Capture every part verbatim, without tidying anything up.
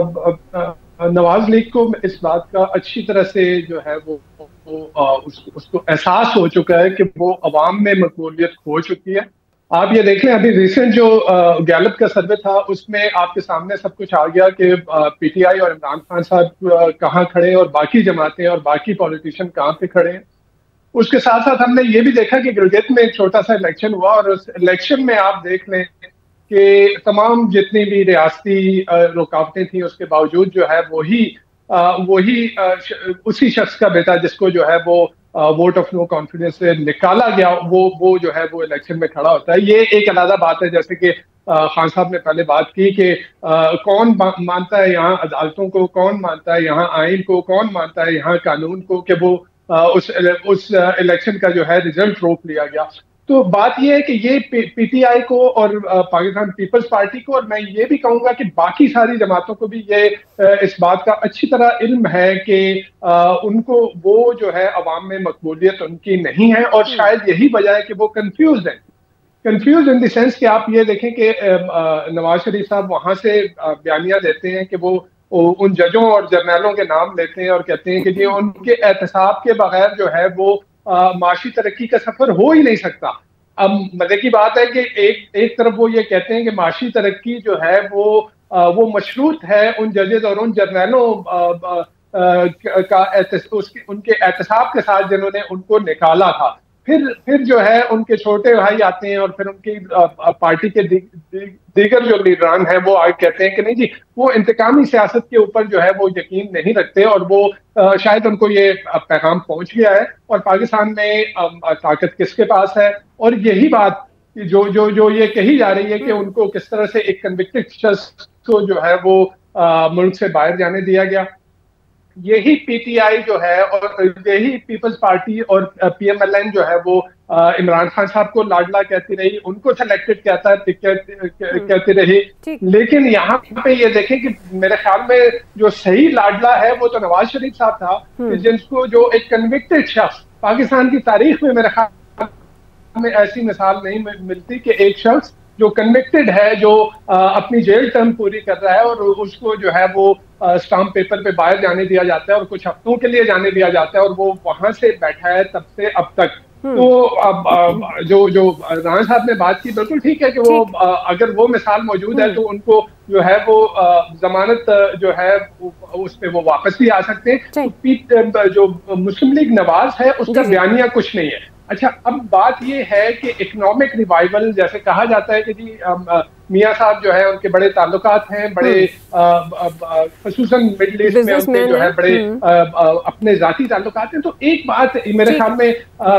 अब, अब नवाज लीग को इस बात का अच्छी तरह से जो है वो, वो आ, उस, उसको एहसास हो चुका है कि वो अवाम में मकबूलियत खो चुकी है। आप ये देख लें, अभी रिसेंट जो गैलप का सर्वे था उसमें आपके सामने सब कुछ आ गया कि पीटीआई और इमरान खान साहब कहाँ खड़े हैं और बाकी जमातें और बाकी पॉलिटिशियन कहाँ पे खड़े हैं। उसके साथ साथ हमने ये भी देखा कि गिलगित में एक छोटा सा इलेक्शन हुआ और उस इलेक्शन में आप देख लें कि तमाम जितनी भी रियासती रुकावटें थी उसके बावजूद जो है वही वही उसी शख्स का बेटा जिसको जो है वो वोट ऑफ नो कॉन्फिडेंस से निकाला गया वो वो जो है वो इलेक्शन में खड़ा होता है। ये एक अलग बात है, जैसे कि खान साहब ने पहले बात की कि कौन मानता है यहाँ अदालतों को, कौन मानता है यहाँ आइन को, कौन मानता है यहाँ कानून को, कि वो उस उस इलेक्शन का जो है रिजल्ट रोक लिया गया। तो बात यह है कि ये पीटीआई को और पाकिस्तान पीपल्स पार्टी को और मैं ये भी कहूँगा कि बाकी सारी जमातों को भी ये इस बात का अच्छी तरह इल्म है कि उनको वो जो है अवाम में मकबूलियत उनकी नहीं है और शायद यही वजह है कि वो कंफ्यूज हैं। कंफ्यूज इन द सेंस कि आप ये देखें कि नवाज शरीफ साहब वहाँ से बयानियाँ देते हैं कि वो उन जजों और जर्नैलों के नाम लेते हैं और कहते हैं कि जी उनके एहतसाब के बगैर जो है वो माशी तरक्की का सफर हो ही नहीं सकता। अब मजे की बात है कि एक एक तरफ वो ये कहते हैं कि माशी तरक्की जो है वो आ, वो मशरूत है उन जजेज और उन जर्नैलों का उसके उनके एहतसाब के साथ जिन्होंने उनको निकाला था। फिर फिर जो है उनके छोटे भाई आते हैं और फिर उनकी पार्टी के दी, दी, दीगर जो लीडरान हैं वो आगे कहते हैं कि नहीं जी वो इंतकामी सियासत के ऊपर जो है वो यकीन नहीं रखते और वो आ, शायद उनको ये पैगाम पहुंच गया है। और पाकिस्तान में आ, ताकत किसके पास है और यही बात जो जो जो ये कही जा रही है कि उनको किस तरह से एक कन्विक्टेड शख्स को जो है वो आ, मुल्क से बाहर जाने दिया गया। यही पीटीआई जो है और यही पीपल्स पार्टी और पीएमएल-एन जो है वो इमरान खान साहब को लाडला कहती रही, उनको सिलेक्टेड कहता है कहती रही, लेकिन यहाँ पे ये देखें कि मेरे ख्याल में जो सही लाडला है वो तो नवाज शरीफ साहब था, जिनको जो एक कन्विक्टेड शख्स पाकिस्तान की तारीख में मेरे ख्याल में ऐसी मिसाल नहीं मिलती कि एक शख्स जो कन्विक्टेड है जो आ, अपनी जेल टर्म पूरी कर रहा है और उसको जो है वो स्टाम्प पेपर पे बाहर जाने दिया जाता है और कुछ हफ्तों के लिए जाने दिया जाता है और वो वहां से बैठा है तब से अब तक। तो अब जो जो राणा साहब ने बात की बिल्कुल ठीक है कि वो अगर वो मिसाल मौजूद है तो उनको जो है वो जमानत जो है उस पर वो वापस भी आ सकते हैं। तो जो मुस्लिम लीग नवाज है उसका बयानिया कुछ नहीं है। अच्छा, अब बात ये है कि इकोनॉमिक रिवाइवल जैसे कहा जाता है कि जी मियाँ साहब जो है उनके बड़े ताल्लुकात हैं, बड़े खसूसन मिडिल ईस्ट में उनके जो है बड़े आ, आ, अपने जाती ताल्लुकात हैं। तो एक बात मेरे ख्याल में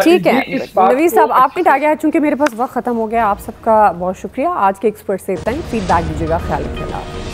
ठीक है नवीद साहब आपने आ गया, चूंकि मेरे पास वक्त खत्म हो गया। आप सबका बहुत शुक्रिया। आज के एक्सपर्ट से इतना ही, फीडबैक दीजिएगा, ख्याल रखिएगा।